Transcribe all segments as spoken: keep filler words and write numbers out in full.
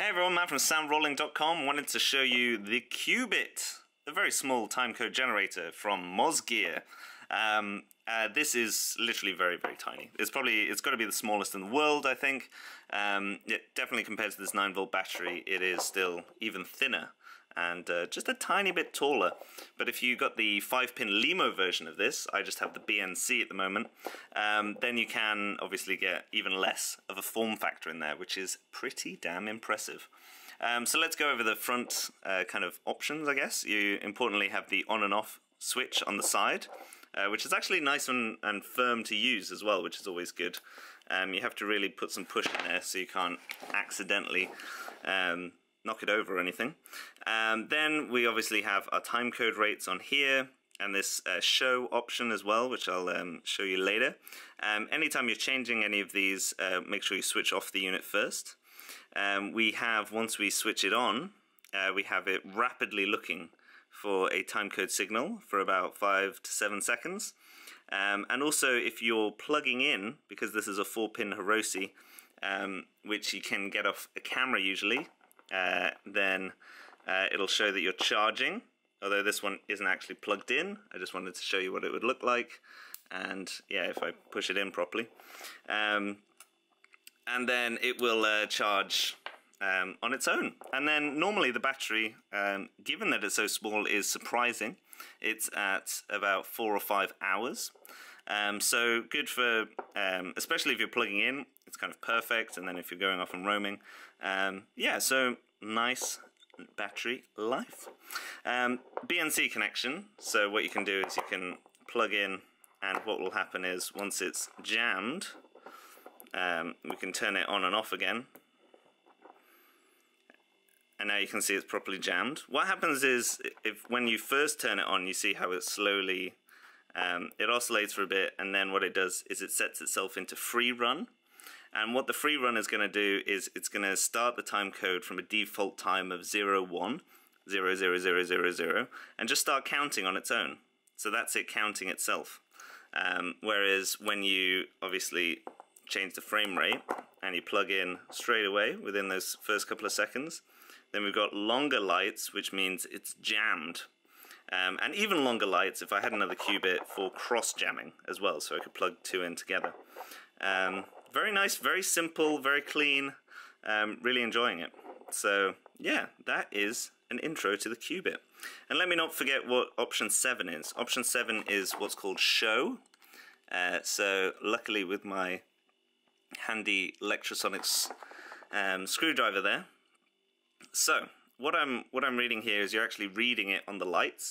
Hey everyone, Matt from sound rolling dot com. Wanted to show you the QBit, the very small timecode generator from Mozegear. Um, uh, this is literally very, very tiny. It's probably, it's got to be the smallest in the world, I think. Um, it definitely compared to this nine volt battery, it is still even thinner and uh, just a tiny bit taller. But if you got the five pin Lemo version of this, I just have the B N C at the moment, um, then you can obviously get even less of a form factor in there, which is pretty damn impressive. Um, so let's go over the front uh, kind of options, I guess. You importantly have the on and off switch on the side, uh, which is actually nice and, and firm to use as well, which is always good. Um, you have to really put some push in there so you can't accidentally um, knock it over or anything. Um, then we obviously have our timecode rates on here, and this uh, show option as well, which I'll um, show you later. Um, anytime you're changing any of these, uh, make sure you switch off the unit first. Um, we have, once we switch it on, uh, we have it rapidly looking for a timecode signal for about five to seven seconds. Um, and also if you're plugging in, because this is a four pin Hirose, um, which you can get off a camera usually, Uh, then uh, it'll show that you're charging, although this one isn't actually plugged in. I just wanted to show you what it would look like, and yeah, if I push it in properly. Um, and then it will uh, charge um, on its own. And then normally the battery, um, given that it's so small, is surprising. It's at about four or five hours. Um, so good for, um, especially if you're plugging in, it's kind of perfect, and then if you're going off and roaming, um, yeah, so nice battery life. Um, B N C connection, so what you can do is you can plug in, and what will happen is once it's jammed, um, we can turn it on and off again. And now you can see it's properly jammed. What happens is, if when you first turn it on, you see how it slowly, um, it oscillates for a bit, and then what it does is it sets itself into free run. And what the free run is going to do is it's going to start the time code from a default time of zero one zero zero zero zero zero and just start counting on its own. So that's it counting itself. Um, whereas when you obviously change the frame rate and you plug in straight away within those first couple of seconds, then we've got longer lights, which means it's jammed. Um, and even longer lights if I had another QBit for cross jamming as well, so I could plug two in together. Um, Very nice, very simple, very clean, um, really enjoying it. So yeah, that is an intro to the QBit. And let me not forget what option seven is. Option seven is what's called show. Uh, so luckily with my handy electrosonics um, screwdriver there. So what I'm, what I'm reading here is you're actually reading it on the lights.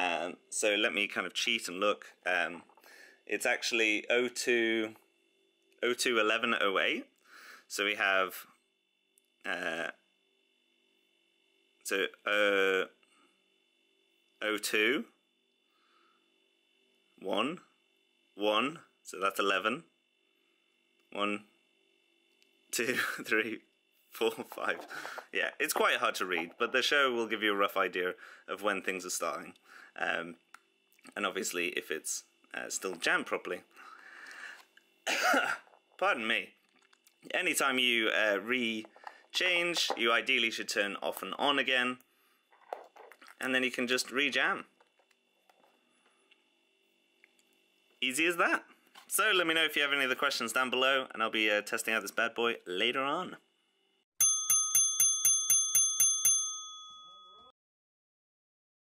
Um, so let me kind of cheat and look. Um, it's actually oh two eleven oh eight, so we have uh, so uh, oh two, one, one, so that's eleven, one, two, three, four, five, yeah, it's quite hard to read, but the show will give you a rough idea of when things are starting, um, and obviously if it's uh, still jammed properly. Pardon me. Anytime you uh, re-change, you ideally should turn off and on again, and then you can just re-jam. Easy as that. So let me know if you have any other questions down below, and I'll be uh, testing out this bad boy later on.